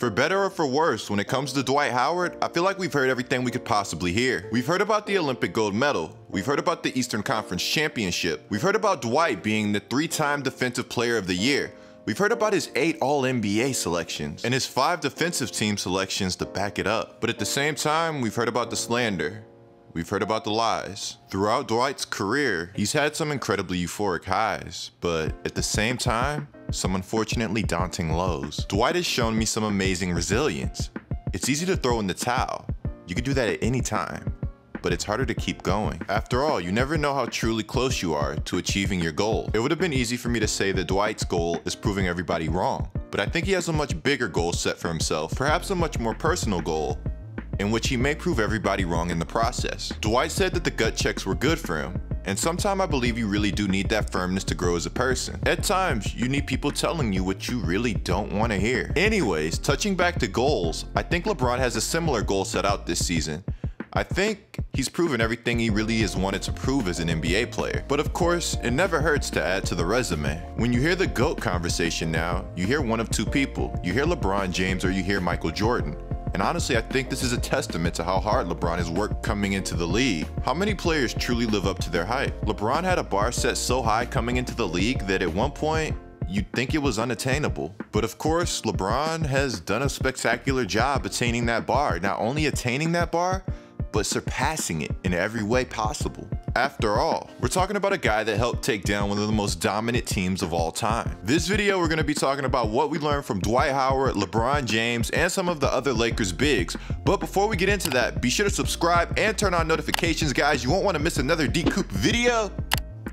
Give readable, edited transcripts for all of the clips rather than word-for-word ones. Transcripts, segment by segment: For better or for worse, when it comes to Dwight Howard, I feel like we've heard everything we could possibly hear. We've heard about the Olympic gold medal. We've heard about the Eastern Conference Championship. We've heard about Dwight being the three-time Defensive Player of the Year. We've heard about his 8 All-NBA selections and his 5 defensive team selections to back it up. But at the same time, we've heard about the slander. We've heard about the lies. Throughout Dwight's career, he's had some incredibly euphoric highs, but at the same time, some unfortunately daunting lows. Dwight has shown me some amazing resilience. It's easy to throw in the towel. You can do that at any time, but it's harder to keep going. After all, you never know how truly close you are to achieving your goal. It would have been easy for me to say that Dwight's goal is proving everybody wrong, but I think he has a much bigger goal set for himself, perhaps a much more personal goal, in which he may prove everybody wrong in the process. Dwight said that the gut checks were good for him, and sometimes I believe you really do need that firmness to grow as a person. At times, you need people telling you what you really don't want to hear. Anyways, touching back to goals, I think LeBron has a similar goal set out this season. I think he's proven everything he really has wanted to prove as an NBA player. But of course, it never hurts to add to the resume. When you hear the GOAT conversation now, you hear one of two people. You hear LeBron James or you hear Michael Jordan. And honestly, I think this is a testament to how hard LeBron has worked coming into the league. How many players truly live up to their hype? LeBron had a bar set so high coming into the league that at one point, you'd think it was unattainable. But of course, LeBron has done a spectacular job attaining that bar. Not only attaining that bar, but surpassing it in every way possible. After all, we're talking about a guy that helped take down one of the most dominant teams of all time. This video, we're gonna be talking about what we learned from Dwight Howard, LeBron James, and some of the other Lakers bigs. But before we get into that, be sure to subscribe and turn on notifications, guys. You won't wanna miss another DCoop video,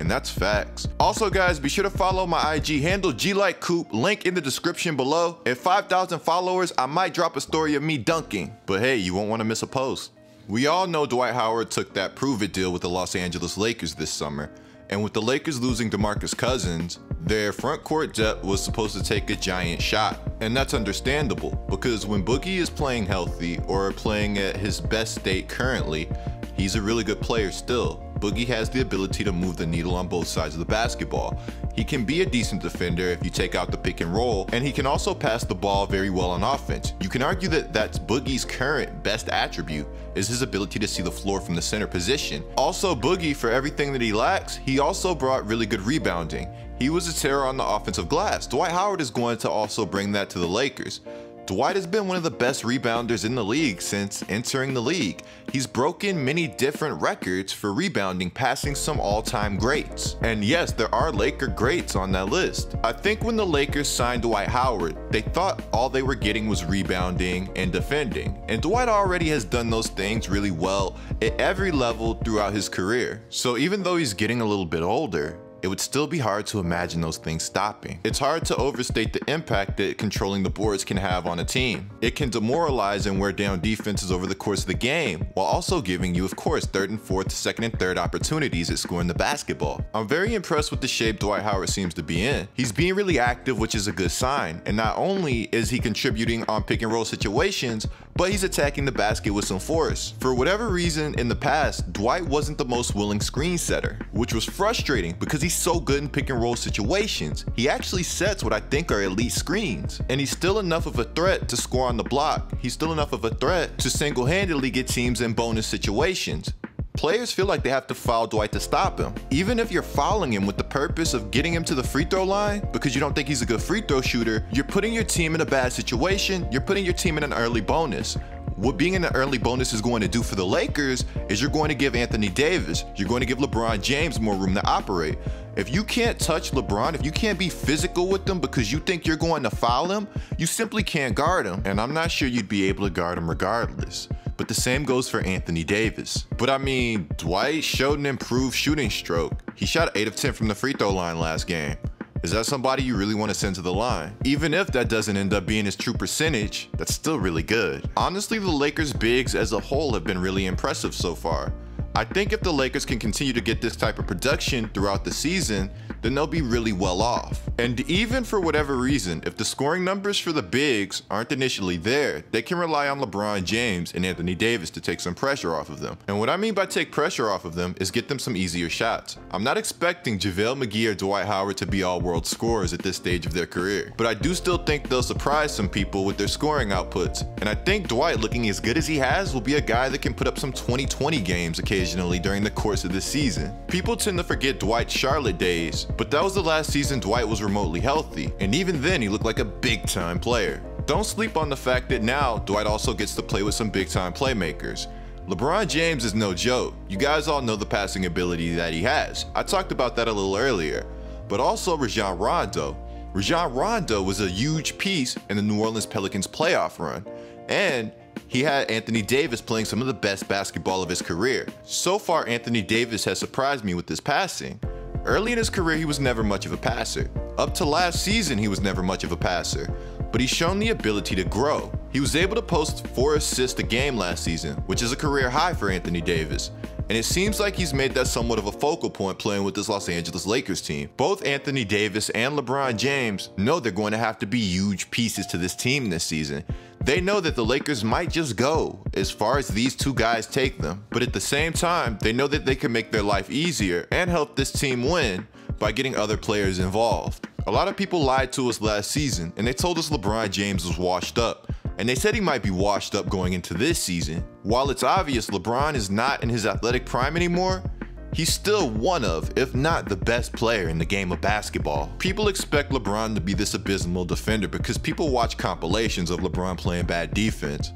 and that's facts. Also, guys, be sure to follow my IG handle, GLikeCoop, link in the description below. At 5,000 followers, I might drop a story of me dunking. But hey, you won't wanna miss a post. We all know Dwight Howard took that prove-it deal with the Los Angeles Lakers this summer, and with the Lakers losing DeMarcus Cousins, their front court depth was supposed to take a giant shot. And that's understandable, because when Boogie is playing healthy or playing at his best state currently, he's a really good player still. Boogie has the ability to move the needle on both sides of the basketball. He can be a decent defender if you take out the pick and roll, and he can also pass the ball very well on offense. You can argue that that's Boogie's current best attribute, is his ability to see the floor from the center position. Also, Boogie, for everything that he lacks, he also brought really good rebounding. He was a terror on the offensive glass. Dwight Howard is going to also bring that to the Lakers. Dwight has been one of the best rebounders in the league since entering the league. He's broken many different records for rebounding, passing some all-time greats. And yes, there are Laker greats on that list. I think when the Lakers signed Dwight Howard, they thought all they were getting was rebounding and defending. And Dwight already has done those things really well at every level throughout his career. So even though he's getting a little bit older, it would still be hard to imagine those things stopping. It's hard to overstate the impact that controlling the boards can have on a team. It can demoralize and wear down defenses over the course of the game, while also giving you, of course, third and fourth, second and third opportunities at scoring the basketball. I'm very impressed with the shape Dwight Howard seems to be in. He's being really active, which is a good sign. And not only is he contributing on pick and roll situations, but he's attacking the basket with some force. For whatever reason, in the past, Dwight wasn't the most willing screen setter, which was frustrating because he's so good in pick and roll situations. He actually sets what I think are elite screens, and he's still enough of a threat to score on the block. He's still enough of a threat to single-handedly get teams in bonus situations. Players feel like they have to foul Dwight to stop him. Even if you're fouling him with the purpose of getting him to the free throw line because you don't think he's a good free throw shooter, you're putting your team in a bad situation. You're putting your team in an early bonus. What being in an early bonus is going to do for the Lakers is you're going to give Anthony Davis, you're going to give LeBron James more room to operate. If you can't touch LeBron, if you can't be physical with them because you think you're going to foul him, you simply can't guard him. And I'm not sure you'd be able to guard him regardless. But the same goes for Anthony Davis. But I mean, Dwight showed an improved shooting stroke. He shot 8 of 10 from the free throw line last game. Is that somebody you really want to send to the line? Even if that doesn't end up being his true percentage, that's still really good. Honestly, the Lakers bigs as a whole have been really impressive so far. I think if the Lakers can continue to get this type of production throughout the season, then they'll be really well off. And even for whatever reason, if the scoring numbers for the bigs aren't initially there, they can rely on LeBron James and Anthony Davis to take some pressure off of them. And what I mean by take pressure off of them is get them some easier shots. I'm not expecting JaVale McGee or Dwight Howard to be all-world scorers at this stage of their career, but I do still think they'll surprise some people with their scoring outputs. And I think Dwight, looking as good as he has, will be a guy that can put up some 20-20 games occasionally during the course of the season. People tend to forget Dwight's Charlotte days, but that was the last season Dwight was remotely healthy, and even then he looked like a big-time player. Don't sleep on the fact that now Dwight also gets to play with some big-time playmakers. LeBron James is no joke. You guys all know the passing ability that he has. I talked about that a little earlier, but also Rajon Rondo. Rajon Rondo was a huge piece in the New Orleans Pelicans playoff run, and he had Anthony Davis playing some of the best basketball of his career. So far, Anthony Davis has surprised me with his passing. Early in his career, he was never much of a passer. Up to last season, he was never much of a passer, but he's shown the ability to grow. He was able to post 4 assists a game last season, which is a career high for Anthony Davis. And it seems like he's made that somewhat of a focal point playing with this Los Angeles Lakers team. Both Anthony Davis and LeBron James know they're going to be huge pieces to this team this season. They know that the Lakers might just go as far as these two guys take them, but at the same time, they know that they can make their life easier and help this team win by getting other players involved. A lot of people lied to us last season, and they told us LeBron James was washed up. And they said he might be washed up going into this season. While it's obvious LeBron is not in his athletic prime anymore, he's still one of, if not the best player in the game of basketball. People expect LeBron to be this abysmal defender because people watch compilations of LeBron playing bad defense.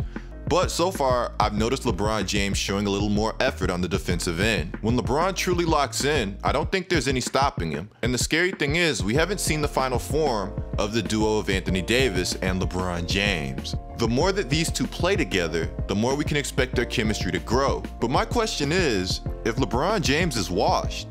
But so far, I've noticed LeBron James showing a little more effort on the defensive end. When LeBron truly locks in, I don't think there's any stopping him. And the scary thing is, we haven't seen the final form of the duo of Anthony Davis and LeBron James. The more that these two play together, the more we can expect their chemistry to grow. But my question is, if LeBron James is washed,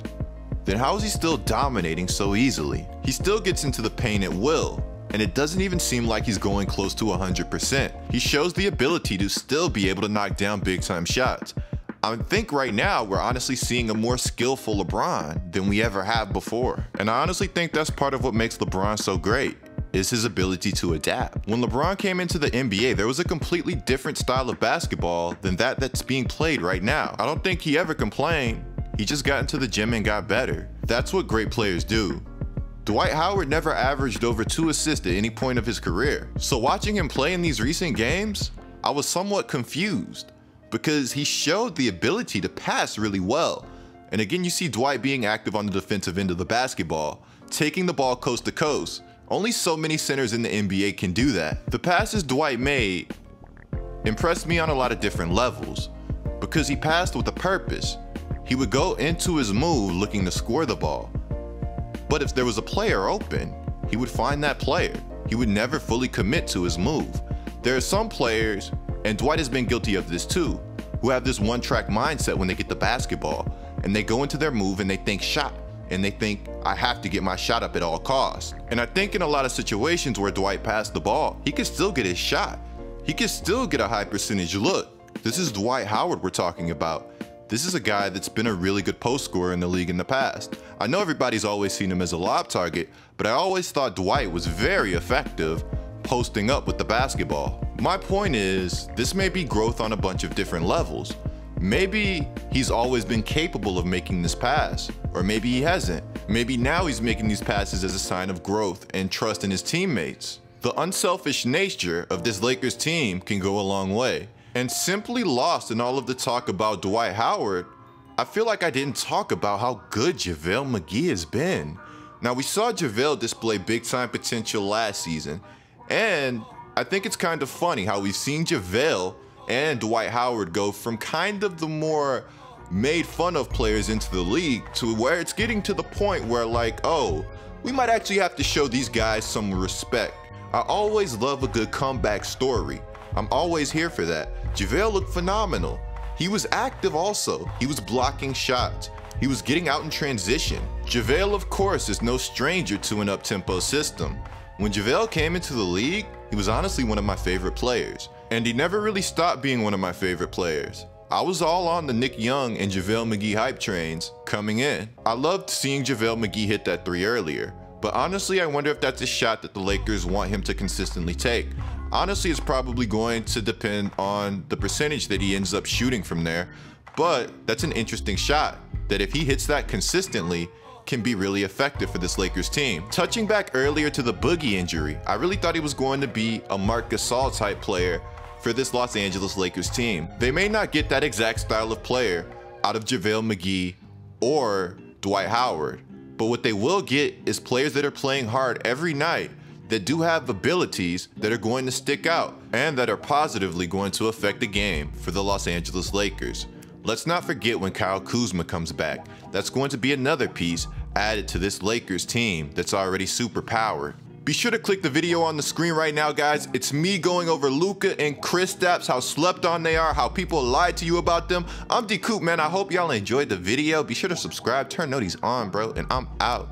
then how is he still dominating so easily? He still gets into the paint at will, and it doesn't even seem like he's going close to 100%. He shows the ability to still be able to knock down big-time shots. I think right now we're honestly seeing a more skillful LeBron than we ever have before. And I honestly think that's part of what makes LeBron so great, is his ability to adapt. When LeBron came into the NBA, there was a completely different style of basketball than that's being played right now. I don't think he ever complained. He just got into the gym and got better. That's what great players do. Dwight Howard never averaged over 2 assists at any point of his career. So watching him play in these recent games, I was somewhat confused because he showed the ability to pass really well. And again, you see Dwight being active on the defensive end of the basketball, taking the ball coast to coast. Only so many centers in the NBA can do that. The passes Dwight made impressed me on a lot of different levels because he passed with a purpose. He would go into his move looking to score the ball. But if there was a player open, he would find that player. He would never fully commit to his move. There are some players, and Dwight has been guilty of this too, who have this one-track mindset when they get the basketball, and they go into their move and they think shot, and they think, I have to get my shot up at all costs. And I think in a lot of situations where Dwight passed the ball, he could still get his shot. He could still get a high percentage look. This is Dwight Howard we're talking about. This is a guy that's been a really good post scorer in the league in the past. I know everybody's always seen him as a lob target, but I always thought Dwight was very effective posting up with the basketball. My point is, this may be growth on a bunch of different levels. Maybe he's always been capable of making this pass, or maybe he hasn't. Maybe now he's making these passes as a sign of growth and trust in his teammates. The unselfish nature of this Lakers team can go a long way. And simply lost in all of the talk about Dwight Howard, I feel like I didn't talk about how good JaVale McGee has been. Now, we saw JaVale display big-time potential last season, and I think it's kind of funny how we've seen JaVale and Dwight Howard go from kind of the more made-fun-of players into the league to where it's getting to the point where, like, oh, we might actually have to show these guys some respect. I always love a good comeback story. I'm always here for that. JaVale looked phenomenal. He was active also. He was blocking shots. He was getting out in transition. JaVale, of course, is no stranger to an up-tempo system. When JaVale came into the league, he was honestly one of my favorite players. And he never really stopped being one of my favorite players. I was all on the Nick Young and JaVale McGee hype trains coming in. I loved seeing JaVale McGee hit that three earlier, but honestly, I wonder if that's a shot that the Lakers want him to consistently take. Honestly, it's probably going to depend on the percentage that he ends up shooting from there, but that's an interesting shot that if he hits that consistently, can be really effective for this Lakers team. Touching back earlier to the Boogie injury, I really thought he was going to be a Marc Gasol type player for this Los Angeles Lakers team. They may not get that exact style of player out of JaVale McGee or Dwight Howard, but what they will get is players that are playing hard every night, that do have abilities that are going to stick out and that are positively going to affect the game for the Los Angeles Lakers. Let's not forget when Kyle Kuzma comes back. That's going to be another piece added to this Lakers team that's already super powered. Be sure to click the video on the screen right now, guys. It's me going over Luka and Chris Stapps, how slept on they are, how people lied to you about them. I'm D Coop, man. I hope y'all enjoyed the video. Be sure to subscribe, turn noties on, bro, and I'm out.